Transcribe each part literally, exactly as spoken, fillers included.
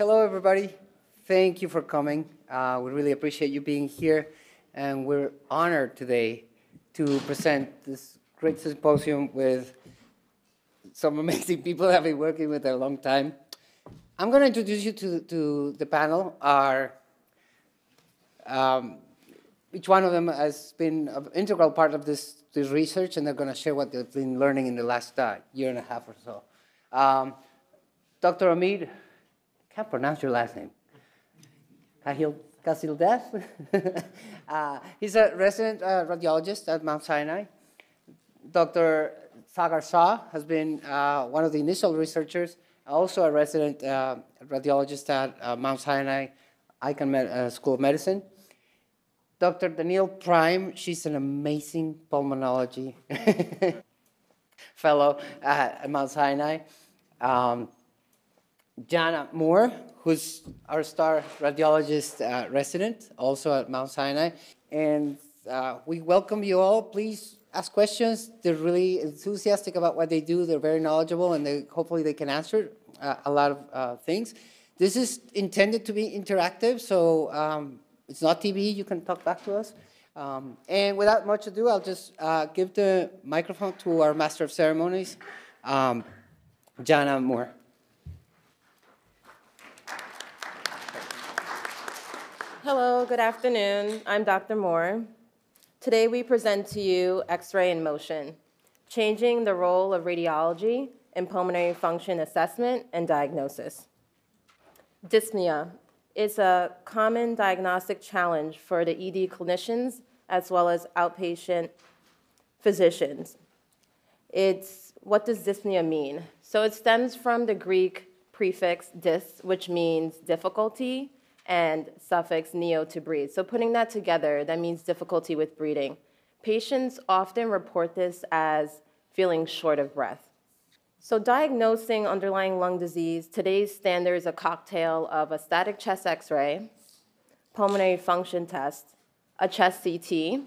hello everybody. Thank you for coming. Uh, we really appreciate you being here, and we're honored today to present this great symposium with some amazing people that I've been working with a long time. I'm going to introduce you to, to the panel. Our, um, each one of them has been an integral part of this, this research, and they're going to share what they've been learning in the last uh, year and a half or so. Um, Doctor Omid, I can't pronounce your last name. Casildas. uh, he's a resident uh, radiologist at Mount Sinai. Doctor Sagar Shah has been uh, one of the initial researchers, also a resident uh, radiologist at uh, Mount Sinai Icahn Med uh, School of Medicine. Doctor Danielle Prime, she's an amazing pulmonology fellow uh, at Mount Sinai. Um, Jana Moore, who's our star radiologist uh, resident, also at Mount Sinai. And uh, we welcome you all. Please ask questions. They're really enthusiastic about what they do. They're very knowledgeable, and they, hopefully they can answer uh, a lot of uh, things. This is intended to be interactive, so um, it's not T V. You can talk back to us. Um, and without much ado, I'll just uh, give the microphone to our Master of Ceremonies, um, Jana Moore. Hello, good afternoon. I'm Doctor Moore. Today we present to you X-ray in Motion, changing the role of radiology in pulmonary function assessment and diagnosis. Dyspnea is a common diagnostic challenge for the E D clinicians as well as outpatient physicians. It's, what does dyspnea mean? So it stems from the Greek prefix dys, which means difficulty, and suffix neo, to breathe. So putting that together, that means difficulty with breathing. Patients often report this as feeling short of breath. So diagnosing underlying lung disease, today's standard is a cocktail of a static chest X-ray, pulmonary function test, a chest C T,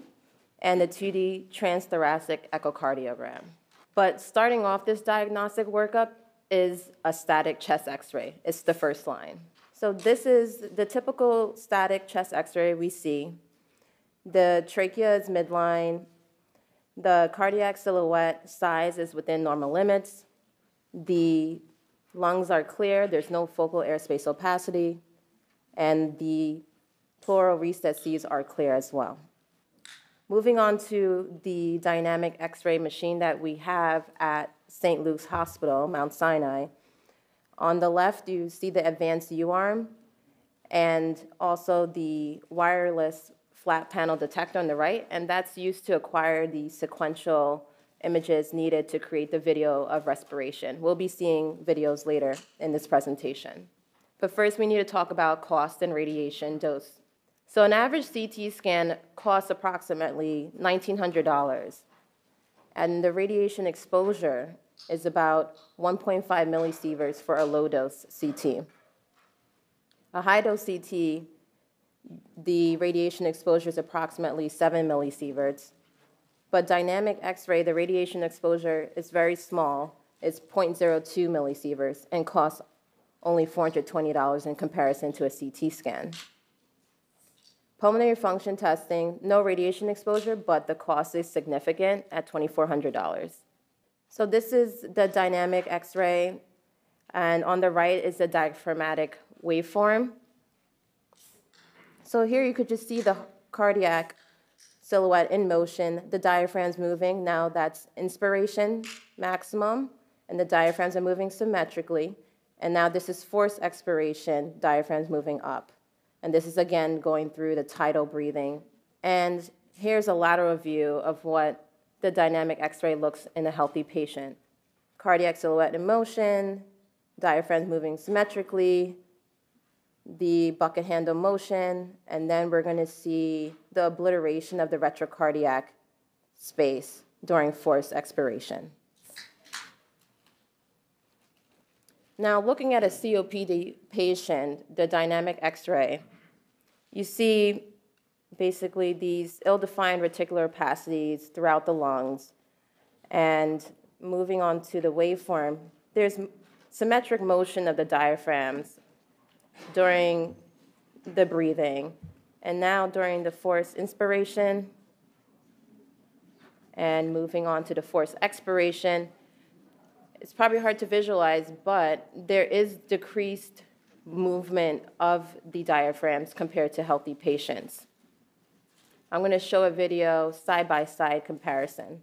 and a two D transthoracic echocardiogram. But starting off this diagnostic workup is a static chest X-ray. It's the first line. So this is the typical static chest X-ray we see. The trachea is midline. The cardiac silhouette size is within normal limits. The lungs are clear. There's no focal airspace opacity. And the pleural recesses are clear as well. Moving on to the dynamic X-ray machine that we have at Saint Luke's Hospital, Mount Sinai. On the left, you see the advanced U-arm and also the wireless flat panel detector on the right, and that's used to acquire the sequential images needed to create the video of respiration. We'll be seeing videos later in this presentation. But first, we need to talk about cost and radiation dose. So an average C T scan costs approximately nineteen hundred dollars, and the radiation exposure is about one point five millisieverts for a low-dose C T. A high-dose C T, the radiation exposure is approximately seven millisieverts. But dynamic X-ray, the radiation exposure is very small. It's zero point zero two millisieverts and costs only four hundred twenty dollars in comparison to a C T scan. Pulmonary function testing, no radiation exposure, but the cost is significant at twenty-four hundred dollars. So this is the dynamic X-ray, and on the right is the diaphragmatic waveform. So here you could just see the cardiac silhouette in motion, the diaphragm's moving. Now that's inspiration maximum, and the diaphragms are moving symmetrically. And now this is forced expiration, diaphragms moving up. And this is, again, going through the tidal breathing. And here's a lateral view of what the dynamic X-ray looks in a healthy patient. Cardiac silhouette in motion, diaphragm moving symmetrically, the bucket handle motion, and then we're going to see the obliteration of the retrocardiac space during forced expiration. Now, looking at a C O P D patient, the dynamic X-ray, you see basically these ill-defined reticular opacities throughout the lungs. And moving on to the waveform, there's symmetric motion of the diaphragms during the breathing, and now during the forced inspiration, and moving on to the forced expiration. It's probably hard to visualize, but there is decreased movement of the diaphragms compared to healthy patients. I'm going to show a video side-by-side comparison.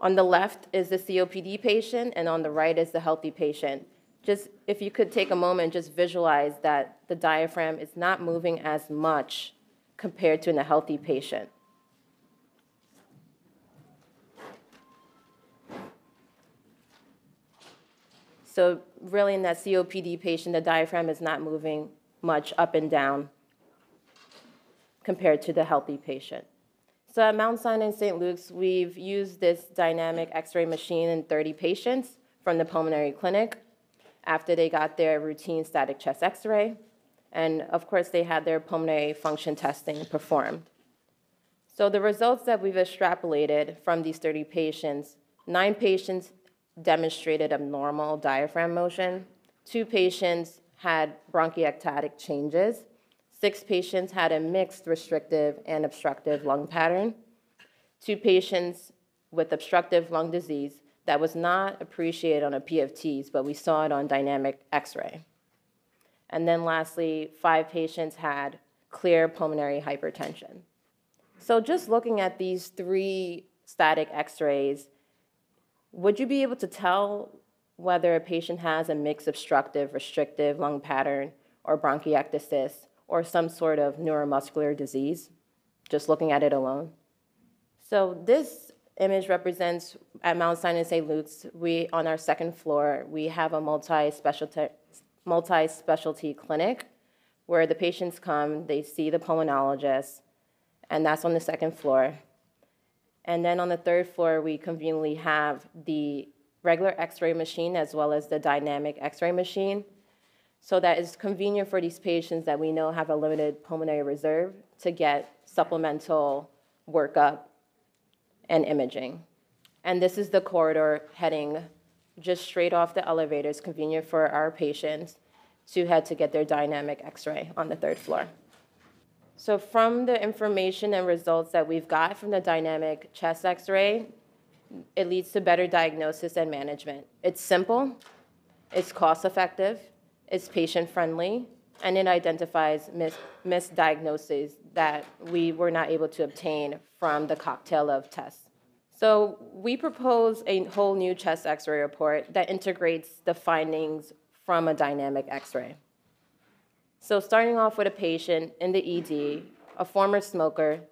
On the left is the C O P D patient, and on the right is the healthy patient. Just if you could take a moment, just visualize that the diaphragm is not moving as much compared to in a healthy patient. So really in that C O P D patient, the diaphragm is not moving much up and down compared to the healthy patient. So at Mount Sinai and Saint Luke's, we've used this dynamic x-ray machine in thirty patients from the pulmonary clinic after they got their routine static chest x-ray. And of course, they had their pulmonary function testing performed. So the results that we've extrapolated from these thirty patients, nine patients demonstrated abnormal diaphragm motion, two patients had bronchiectatic changes, six patients had a mixed restrictive and obstructive lung pattern, two patients with obstructive lung disease that was not appreciated on a P F Ts, but we saw it on dynamic x-ray. And then lastly, five patients had clear pulmonary hypertension. So just looking at these three static x-rays, would you be able to tell whether a patient has a mixed obstructive, restrictive lung pattern, or bronchiectasis, or some sort of neuromuscular disease, just looking at it alone? So this image represents, at Mount Sinai and Saint Luke's, we, on our second floor, we have a multi-specialty, multi-specialty clinic where the patients come, they see the pulmonologist, and that's on the second floor. And then on the third floor, we conveniently have the regular x-ray machine as well as the dynamic x-ray machine. So that is convenient for these patients that we know have a limited pulmonary reserve to get supplemental workup and imaging. And this is the corridor heading just straight off the elevator. It's convenient for our patients to head to get their dynamic x-ray on the third floor. So from the information and results that we've got from the dynamic chest x-ray, it leads to better diagnosis and management. It's simple, it's cost-effective, it's patient-friendly, and it identifies mis misdiagnoses that we were not able to obtain from the cocktail of tests. So we propose a whole new chest x-ray report that integrates the findings from a dynamic x-ray. So starting off with a patient in the E D, a former smoker,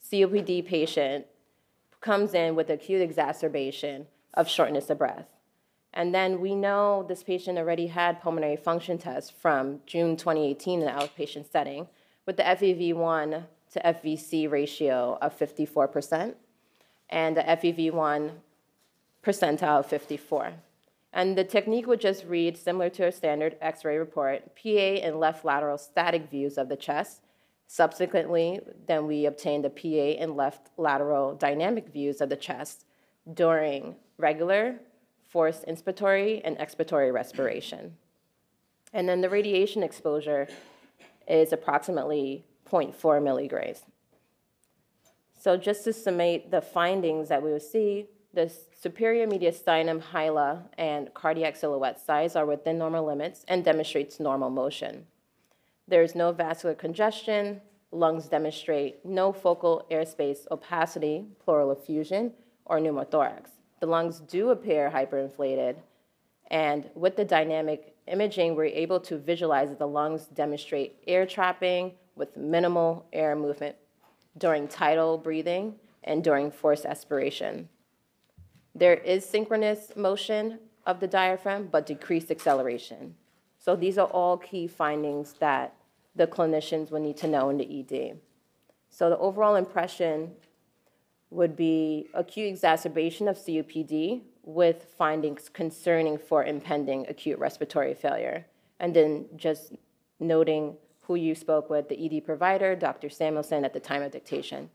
C O P D patient, comes in with acute exacerbation of shortness of breath. And then we know this patient already had pulmonary function tests from June twenty eighteen in the outpatient setting with the F E V one to F V C ratio of fifty-four percent and the F E V one percentile of fifty-four. And the technique would just read, similar to a standard x-ray report, P A and left lateral static views of the chest. Subsequently, then we obtained the P A and left lateral dynamic views of the chest during regular, forced inspiratory, and expiratory respiration. And then the radiation exposure is approximately zero point four milligrays. So just to summate the findings that we would see, the superior mediastinum, hyla, and cardiac silhouette size are within normal limits and demonstrates normal motion. There is no vascular congestion. Lungs demonstrate no focal airspace opacity, pleural effusion, or pneumothorax. The lungs do appear hyperinflated. And with the dynamic imaging, we're able to visualize that the lungs demonstrate air trapping with minimal air movement during tidal breathing and during forced expiration. There is synchronous motion of the diaphragm, but decreased acceleration. So these are all key findings that the clinicians would need to know in the E D. So the overall impression would be acute exacerbation of C O P D with findings concerning for impending acute respiratory failure. And then just noting who you spoke with, the E D provider, Doctor Samuelson, at the time of dictation.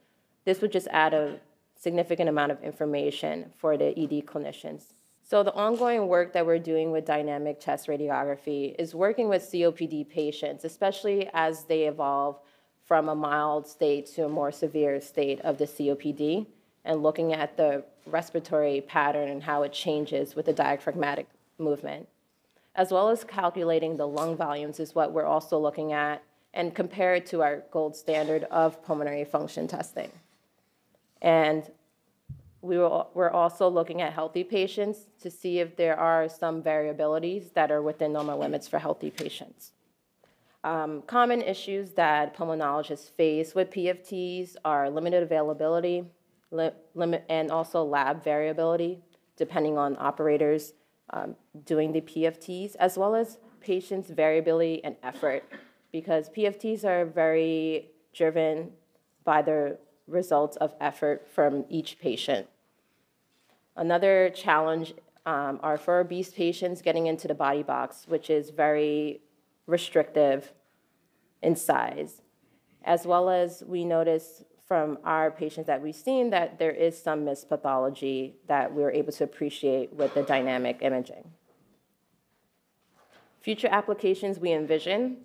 This would just add a significant amount of information for the E D clinicians. So the ongoing work that we're doing with dynamic chest radiography is working with C O P D patients, especially as they evolve from a mild state to a more severe state of the C O P D, and looking at the respiratory pattern and how it changes with the diaphragmatic movement. As well as calculating the lung volumes is what we're also looking at, and compare it to our gold standard of pulmonary function testing. And we were, we're also looking at healthy patients to see if there are some variabilities that are within normal limits for healthy patients. Um, common issues that pulmonologists face with P F Ts are limited availability li limit, and also lab variability, depending on operators um, doing the P F Ts, as well as patients' variability and effort, because P F Ts are very driven by the results of effort from each patient. Another challenge um, are for obese patients getting into the body box, which is very restrictive in size. As well as we notice from our patients that we've seen that there is some mispathology that we were able to appreciate with the dynamic imaging. Future applications we envision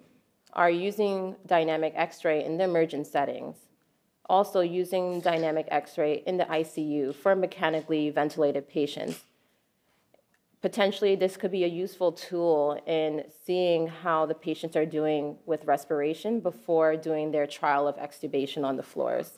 are using dynamic X-ray in the emergent settings, also using dynamic X-ray in the I C U for mechanically ventilated patients. Potentially, this could be a useful tool in seeing how the patients are doing with respiration before doing their trial of extubation on the floors.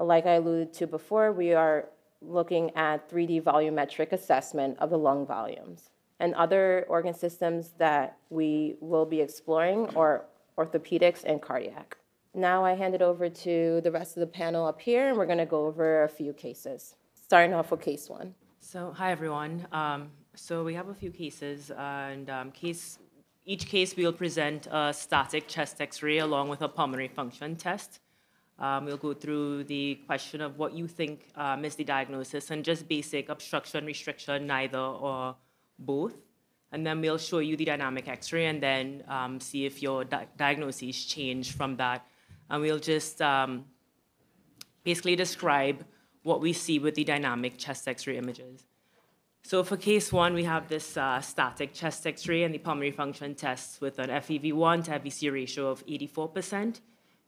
Like I alluded to before, we are looking at three D volumetric assessment of the lung volumes. And other organ systems that we will be exploring are orthopedics and cardiac. Now I hand it over to the rest of the panel up here, and we're going to go over a few cases, starting off with case one. So hi, everyone. Um, so we have a few cases, uh, and um, case, each case we'll present a static chest X-ray along with a pulmonary function test. Um, we'll go through the question of what you think um, is the diagnosis, and just basic obstruction, restriction, neither or both, and then we'll show you the dynamic X-ray and then um, see if your di diagnoses change from that. And we'll just um, basically describe what we see with the dynamic chest X-ray images. So for case one, we have this uh, static chest X-ray and the pulmonary function tests with an F E V one to F V C ratio of eighty-four percent,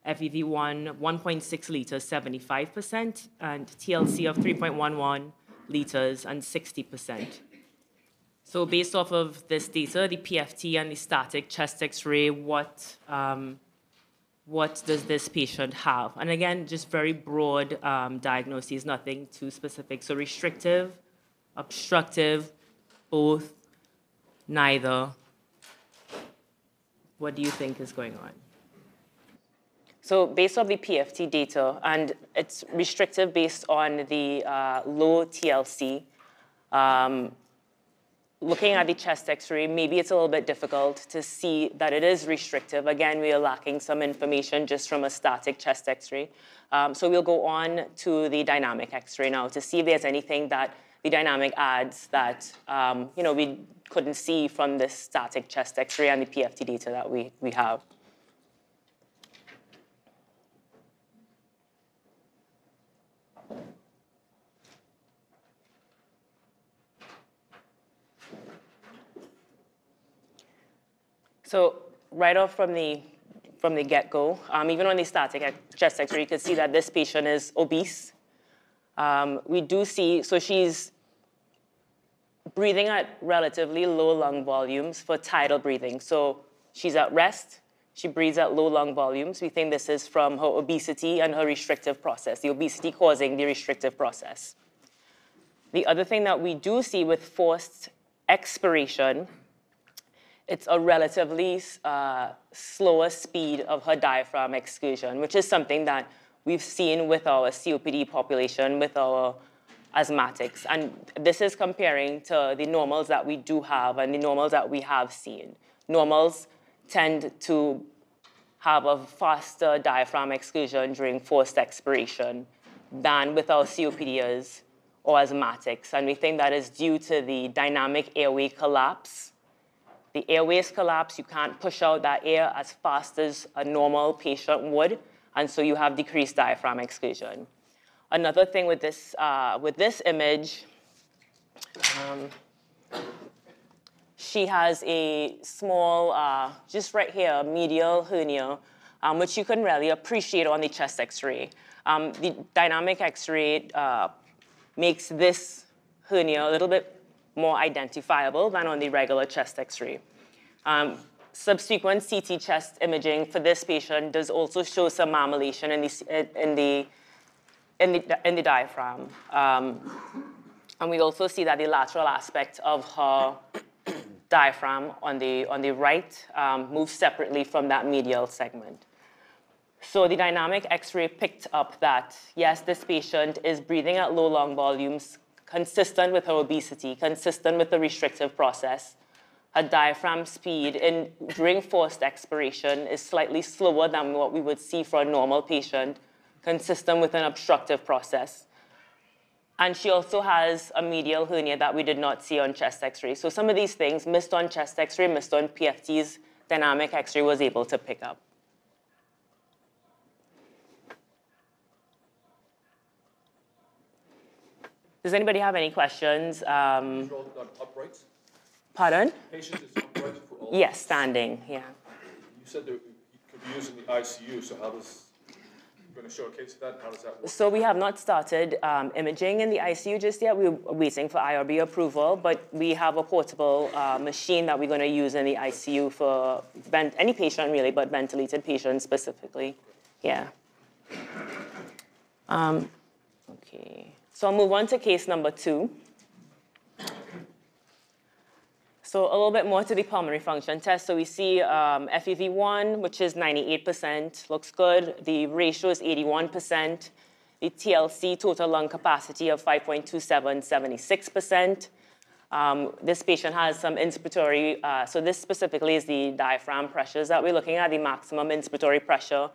F E V one one point six liters, seventy-five percent, and T L C of three point one one liters and sixty percent. So based off of this data, the P F T and the static chest X-ray, what, um, what does this patient have? And again, just very broad um, diagnoses, nothing too specific. So restrictive, obstructive, both, neither. What do you think is going on? So based off the P F T data, and it's restrictive based on the uh, low T L C, um, looking at the chest X-ray, maybe it's a little bit difficult to see that it is restrictive. Again, we are lacking some information just from a static chest X-ray. Um, so we'll go on to the dynamic X-ray now to see if there's anything that the dynamic adds that um, you know, we couldn't see from this static chest X-ray and the P F T data that we, we have. So right off from the, from the get-go, um, even on the static chest X-ray, you can see that this patient is obese. Um, we do see, so she's breathing at relatively low lung volumes for tidal breathing. So she's at rest. She breathes at low lung volumes. We think this is from her obesity and her restrictive process, the obesity causing the restrictive process. The other thing that we do see with forced expiration, it's a relatively uh, slower speed of her diaphragm excursion, which is something that we've seen with our C O P D population, with our asthmatics. And this is comparing to the normals that we do have and the normals that we have seen. Normals tend to have a faster diaphragm excursion during forced expiration than with our C O P Ds or asthmatics. And we think that is due to the dynamic airway collapse. The airways collapse, you can't push out that air as fast as a normal patient would, and so you have decreased diaphragm excursion. Another thing with this, uh, with this image Um, she has a small, uh, just right here, medial hernia, um, which you can really appreciate on the chest X-ray. Um, the dynamic X-ray uh, makes this hernia a little bit more identifiable than on the regular chest X-ray. Um, subsequent C T chest imaging for this patient does also show some mammillation in the, in the, in the, in the diaphragm. Um, and we also see that the lateral aspect of her diaphragm on the, on the right um, moves separately from that medial segment. So the dynamic X-ray picked up that, yes, this patient is breathing at low lung volumes, consistent with her obesity, consistent with the restrictive process. Her diaphragm speed in, during forced expiration is slightly slower than what we would see for a normal patient, consistent with an obstructive process. And she also has a medial hernia that we did not see on chest X-ray. So some of these things, missed on chest X-ray, missed on P F Ts, dynamic X-ray was able to pick up. Does anybody have any questions? Um, uprights? Pardon? Patient is upright for all? Yes, standing, yeah. You said that it could be used in the I C U, so how does, you're going to show a case of that, how does that work? So we have not started um, imaging in the I C U just yet. We're waiting for I R B approval, but we have a portable uh, machine that we're going to use in the I C U for vent any patient really, but ventilated patients specifically, yeah. Um, okay. So I'll move on to case number two. So a little bit more to the pulmonary function test. So we see um, F E V one, which is ninety-eight percent, looks good. The ratio is eighty-one percent. The T L C, total lung capacity, of five point two seven, seventy-six percent. Um, this patient has some inspiratory, uh, so this specifically is the diaphragm pressures that we're looking at, the maximum inspiratory pressure.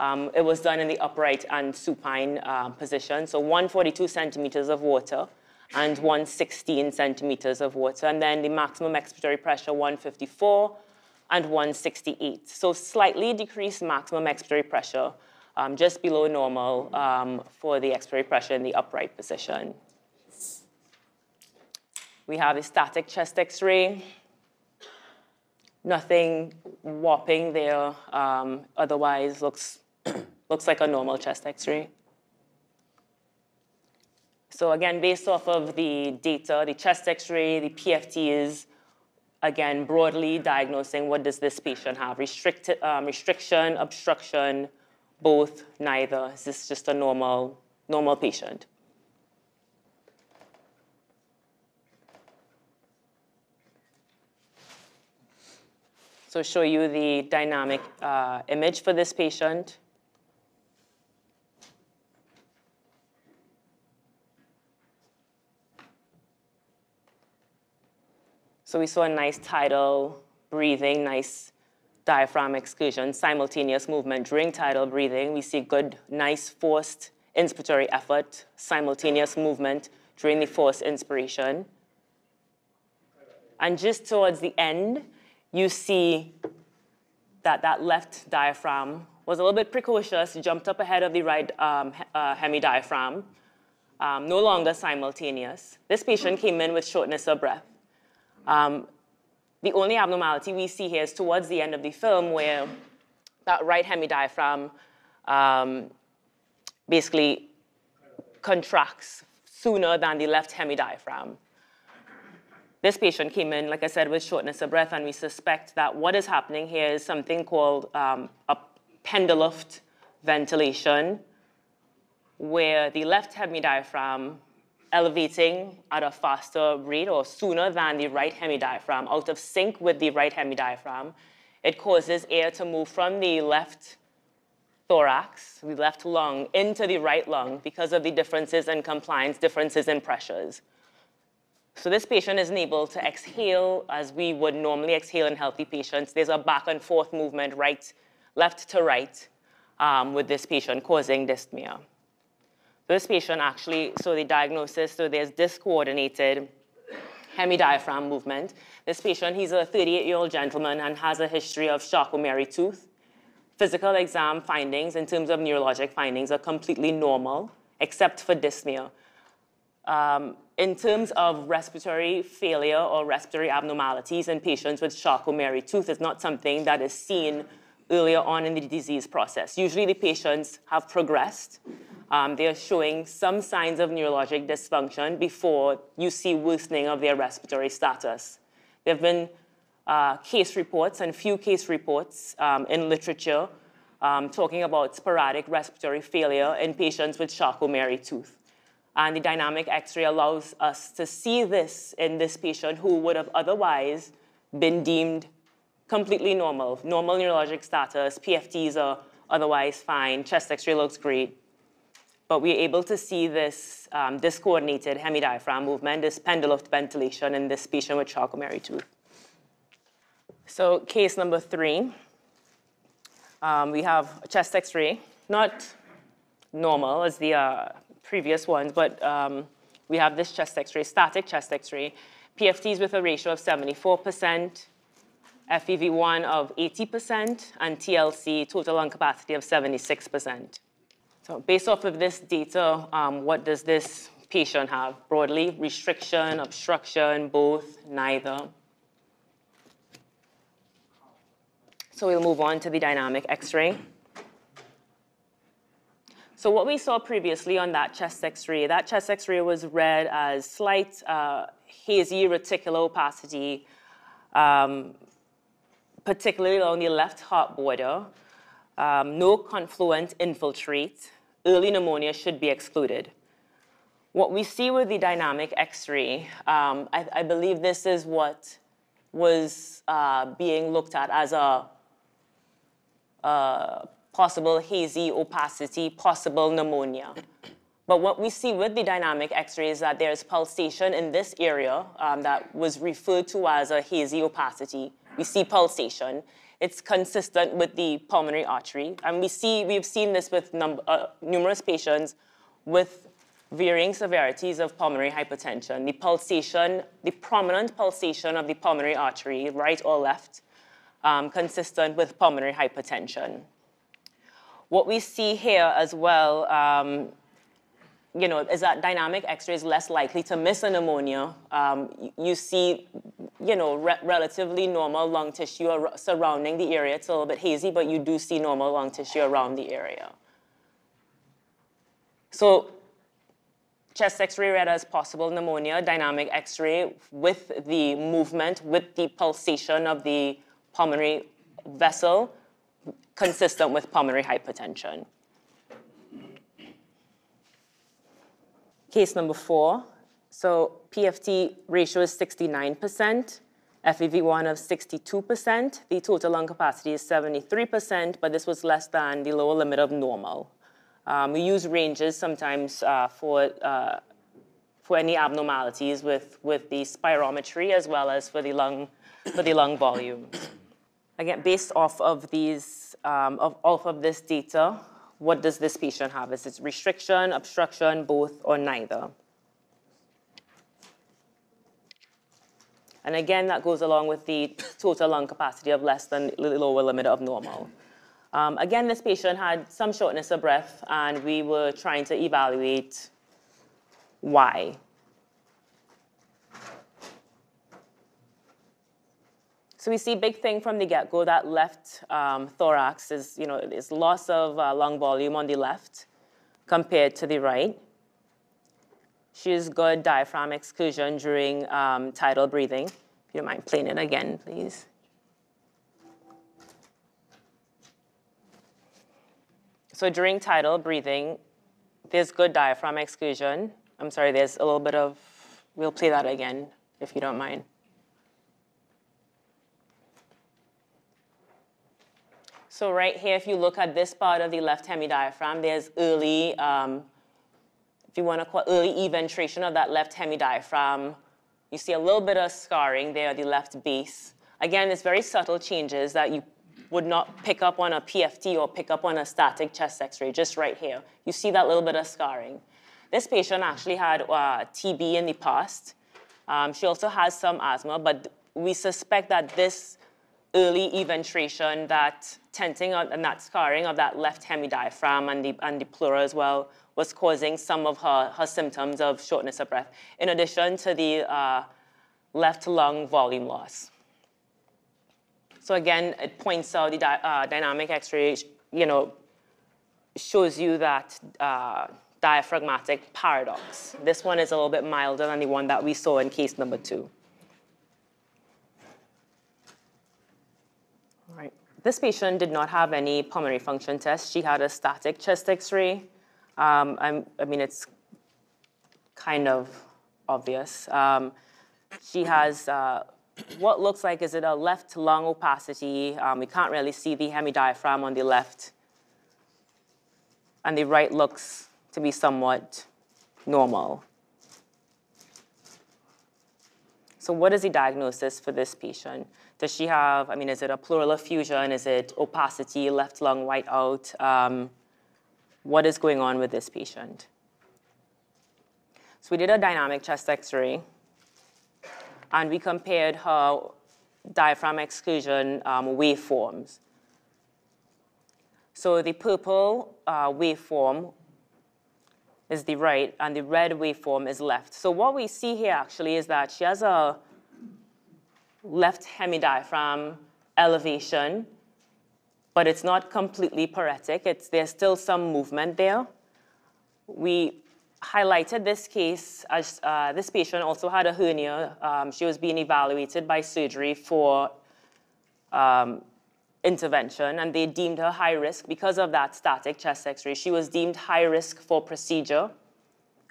Um, it was done in the upright and supine uh, position, so one hundred forty-two centimeters of water and one hundred sixteen centimeters of water, and then the maximum expiratory pressure, one hundred fifty-four and one hundred sixty-eight. So slightly decreased maximum expiratory pressure, um, just below normal um, for the expiratory pressure in the upright position. We have a static chest X-ray. Nothing whopping there, um, otherwise looks, looks like a normal chest X-ray. So again, based off of the data, the chest X-ray, the P F Ts, again, broadly diagnosing what does this patient have? Restrict, um, restriction, obstruction, both, neither. Is this just a normal, normal patient? So show you the dynamic uh, image for this patient. So we saw a nice tidal breathing, nice diaphragm excursion, simultaneous movement during tidal breathing. We see good, nice forced inspiratory effort, simultaneous movement during the forced inspiration. And just towards the end, you see that that left diaphragm was a little bit precocious, jumped up ahead of the right um, uh, hemidiaphragm, um, no longer simultaneous. This patient came in with shortness of breath. Um, the only abnormality we see here is towards the end of the film where that right hemidiaphragm um, basically contracts sooner than the left hemidiaphragm. This patient came in, like I said, with shortness of breath, and we suspect that what is happening here is something called um, a Pendeluft ventilation, where the left hemidiaphragm elevating at a faster rate or sooner than the right hemidiaphragm, out of sync with the right hemidiaphragm. It causes air to move from the left thorax, the left lung, into the right lung because of the differences in compliance, differences in pressures. So this patient isn't able to exhale as we would normally exhale in healthy patients. There's a back and forth movement, right, left to right, um, with this patient causing dyspnea. This patient actually, so the diagnosis, so there's discoordinated hemidiaphragm movement. This patient, he's a thirty-eight-year-old gentleman and has a history of Charcot-Marie-Tooth. Physical exam findings in terms of neurologic findings are completely normal, except for dyspnea. Um, in terms of respiratory failure or respiratory abnormalities in patients with Charcot-Marie-Tooth is not something that is seen earlier on in the disease process. Usually the patients have progressed. Um, they are showing some signs of neurologic dysfunction before you see worsening of their respiratory status. There have been uh, case reports and few case reports um, in literature um, talking about sporadic respiratory failure in patients with Charcot-Marie-Tooth. And the dynamic X-ray allows us to see this in this patient who would have otherwise been deemed completely normal. Normal neurologic status, P F Ts are otherwise fine, chest X-ray looks great. But we're able to see this um, discoordinated hemidiaphragm movement, this pendulum ventilation in this patient with Charcot-Marie-Tooth. So case number three, um, we have a chest X-ray, not normal as the uh, previous ones, but um, we have this chest X-ray, static chest X-ray, P F Ts with a ratio of seventy-four percent, F E V one of eighty percent, and T L C, total lung capacity, of seventy-six percent. So based off of this data, um, what does this patient have? Broadly, restriction, obstruction, both, neither. So we'll move on to the dynamic X-ray. So what we saw previously on that chest X-ray, that chest X-ray was read as slight uh, hazy reticular opacity, um, particularly on the left heart border. Um, no confluent infiltrate. Early pneumonia should be excluded. What we see with the dynamic X-ray, um, I, I believe this is what was uh, being looked at as a, a possible hazy opacity, possible pneumonia. But what we see with the dynamic X-ray is that there's pulsation in this area um, that was referred to as a hazy opacity. We see pulsation. It's consistent with the pulmonary artery. And we see, we've seen this with num uh, numerous patients with varying severities of pulmonary hypertension. The pulsation, the prominent pulsation of the pulmonary artery, right or left, um, consistent with pulmonary hypertension. What we see here as well, um, you know, is that dynamic X-ray is less likely to miss a pneumonia. Um, you see, you know, re relatively normal lung tissue surrounding the area. It's a little bit hazy, but you do see normal lung tissue around the area. So chest X-ray read as possible pneumonia, dynamic X-ray with the movement, with the pulsation of the pulmonary vessel, consistent with pulmonary hypertension. Case number four. So P F T ratio is sixty-nine percent, F E V one of sixty-two percent. The total lung capacity is seventy-three percent, but this was less than the lower limit of normal. Um, we use ranges sometimes uh, for, uh, for any abnormalities with, with the spirometry as well as for the lung, for the lung volume. Again, based off of, these, um, of, off of this data, what does this patient have? Is it restriction, obstruction, both, or neither? And again, that goes along with the total lung capacity of less than the lower limit of normal. Um, again, this patient had some shortness of breath, and we were trying to evaluate why. So we see big thing from the get-go, that left um, thorax is, you know, is loss of uh, lung volume on the left compared to the right. She's got diaphragm exclusion during um, tidal breathing. If you don't mind playing it again, please. So during tidal breathing, there's good diaphragm exclusion. I'm sorry, there's a little bit of, we'll play that again, if you don't mind. So right here, if you look at this part of the left hemidiaphragm, there's early, um, if you want to call early eventration of that left hemidiaphragm. You see a little bit of scarring there at the left base. Again, it's very subtle changes that you would not pick up on a P F T or pick up on a static chest X-ray, just right here. You see that little bit of scarring. This patient actually had uh, T B in the past. Um, she also has some asthma, but we suspect that this early eventration, that tenting and that scarring of that left hemidiaphragm and the, and the pleura as well was causing some of her, her symptoms of shortness of breath, in addition to the uh, left lung volume loss. So again, it points out the di uh, dynamic X-ray, you know, shows you that uh, diaphragmatic paradox. This one is a little bit milder than the one that we saw in case number two. All right. This patient did not have any pulmonary function test. She had a static chest X-ray. Um, I'm, I mean, it's kind of obvious. Um, she has uh, what looks like, is it a left lung opacity? Um, we can't really see the hemidiaphragm on the left. And the right looks to be somewhat normal. So what is the diagnosis for this patient? Does she have, I mean, is it a pleural effusion? Is it opacity, left lung whiteout? Um, what is going on with this patient? So we did a dynamic chest X-ray, and we compared her diaphragm exclusion um, waveforms. So the purple uh, waveform is the right, and the red waveform is left. So what we see here actually is that she has a left hemidiaphragm elevation, but it's not completely paretic. It's, there's still some movement there. We highlighted this case as uh, this patient also had a hernia. Um, she was being evaluated by surgery for um, intervention, and they deemed her high risk because of that static chest X-ray. She was deemed high risk for procedure.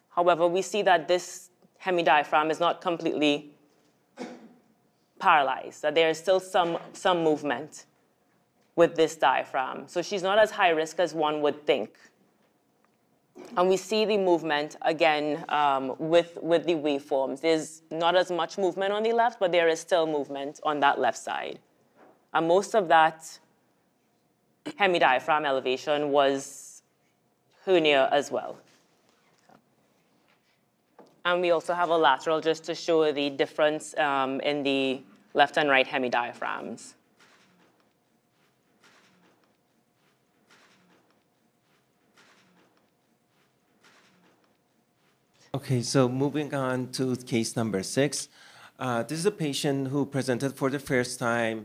However, we see that this hemidiaphragm is not completely paralyzed, that there is still some, some movement with this diaphragm. So she's not as high risk as one would think. And we see the movement again um, with, with the waveforms. There's not as much movement on the left, but there is still movement on that left side. And most of that hemidiaphragm elevation was hernia as well. And we also have a lateral just to show the difference um, in the left and right hemidiaphragms. Okay, so moving on to case number six. Uh, this is a patient who presented for the first time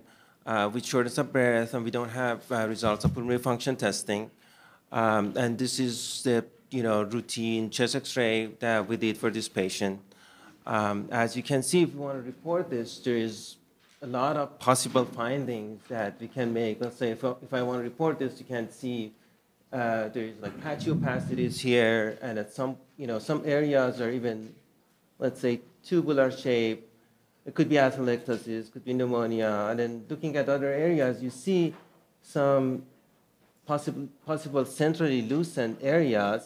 Uh, with shortness of breath, and we don't have uh, results of pulmonary function testing. Um, and this is the you know routine chest X-ray that we did for this patient. Um, as you can see, if you want to report this, there is a lot of possible findings that we can make. Let's say if, if I want to report this, you can see uh, there is like patchy opacities here, and at some you know some areas are even, let's say, tubular shape. It could be atelectasis, could be pneumonia. And then looking at other areas, you see some possible, possible centrally loosened areas.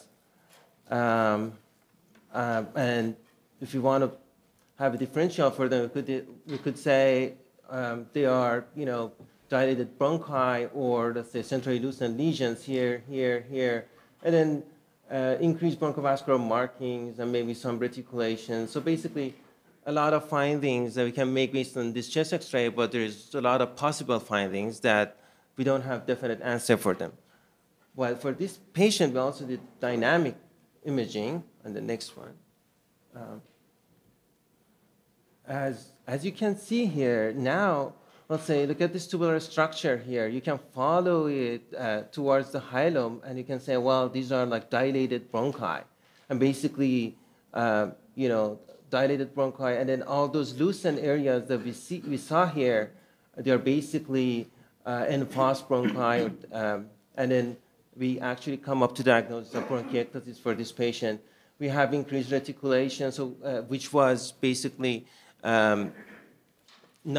Um, uh, and if you want to have a differential for them, we could, we could say um, they are, you know, dilated bronchi, or let's say centrally loosened lesions here, here, here. And then uh, increased bronchovascular markings and maybe some reticulation. So basically, a lot of findings that we can make based on this chest X-ray, but there's a lot of possible findings that we don't have definite answer for them. Well, for this patient, we also did dynamic imaging on the next one. Um, as, as you can see here, now, let's say, look at this tubular structure here. You can follow it uh, towards the hilum, and you can say, well, these are like dilated bronchi. And basically, uh, you know, dilated bronchi, and then all those loosened areas that we see we saw here, they are basically uh, enforced bronchi, um, and then we actually come up to diagnosis of bronchiectasis for this patient. We have increased reticulation, so uh, which was basically um,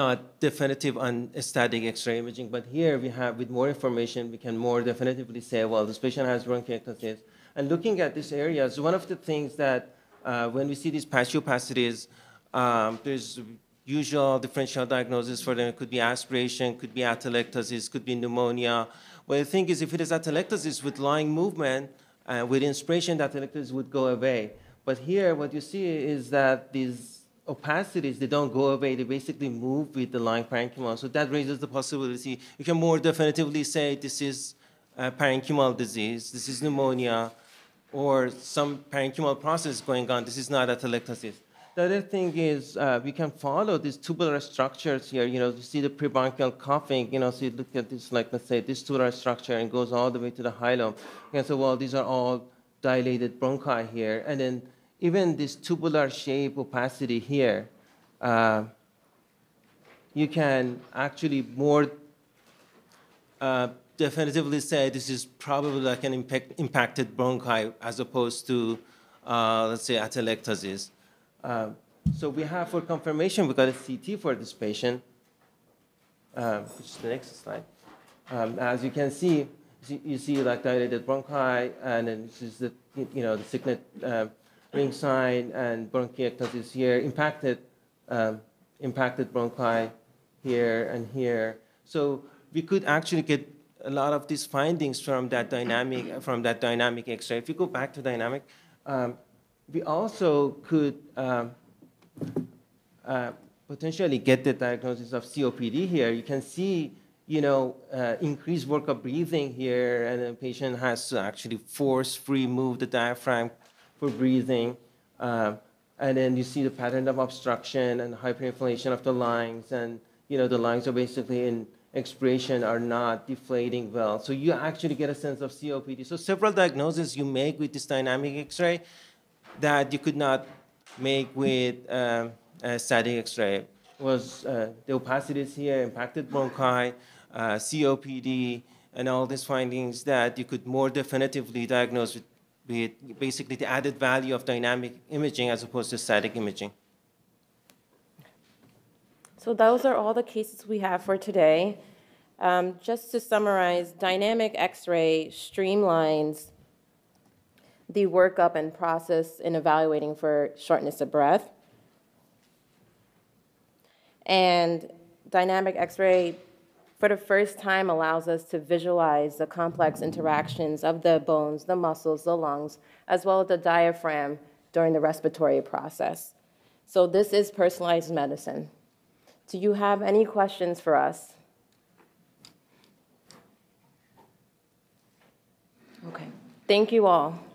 not definitive on static X-ray imaging, but here we have, with more information, we can more definitively say, well, this patient has bronchiectasis. And looking at these areas, one of the things that Uh, when we see these patchy opacities, um, there's usual differential diagnosis for them. It could be aspiration, could be atelectasis, could be pneumonia. Well, the thing is, if it is atelectasis with lying movement, uh, with inspiration, the atelectasis would go away. But here, what you see is that these opacities, they don't go away, they basically move with the line parenchymal. So that raises the possibility. You can more definitively say this is uh, parenchymal disease, this is pneumonia, or some parenchymal process going on. This is not atelectasis. The other thing is uh, we can follow these tubular structures here. You know, you see the prebronchial coughing, you know, so you look at this, like, let's say, this tubular structure and goes all the way to the hilum. And so, well, these are all dilated bronchi here. And then even this tubular shape opacity here, uh, you can actually more uh, definitively say this is probably like an impact, impacted bronchi as opposed to, uh, let's say, atelectasis. Uh, so we have, for confirmation, we got a C T for this patient, uh, which is the next slide. Um, as you can see, you see like dilated bronchi, and then this is the, you know, the cygnet uh, ring sign, and bronchiectasis here, impacted, um, impacted bronchi here and here. So we could actually get a lot of these findings from that dynamic, from that dynamic X-ray. If you go back to dynamic. Um, We also could um, uh, potentially get the diagnosis of C O P D here. You can see, you know, uh, increased work of breathing here, and the patient has to actually force-free move the diaphragm for breathing. Uh, and then you see the pattern of obstruction and hyperinflation of the lungs, and, you know, the lungs are basically in expiration, are not deflating well. So you actually get a sense of C O P D. So several diagnoses you make with this dynamic X-ray that you could not make with um, a static X-ray was uh, the opacities here, impacted bronchi, uh, C O P D, and all these findings that you could more definitively diagnose with, with basically the added value of dynamic imaging as opposed to static imaging. So those are all the cases we have for today. Um, just to summarize, dynamic X-ray streamlines the workup and process in evaluating for shortness of breath. And dynamic X-ray, for the first time, allows us to visualize the complex interactions of the bones, the muscles, the lungs, as well as the diaphragm during the respiratory process. So this is personalized medicine. Do you have any questions for us? Okay. Thank you all.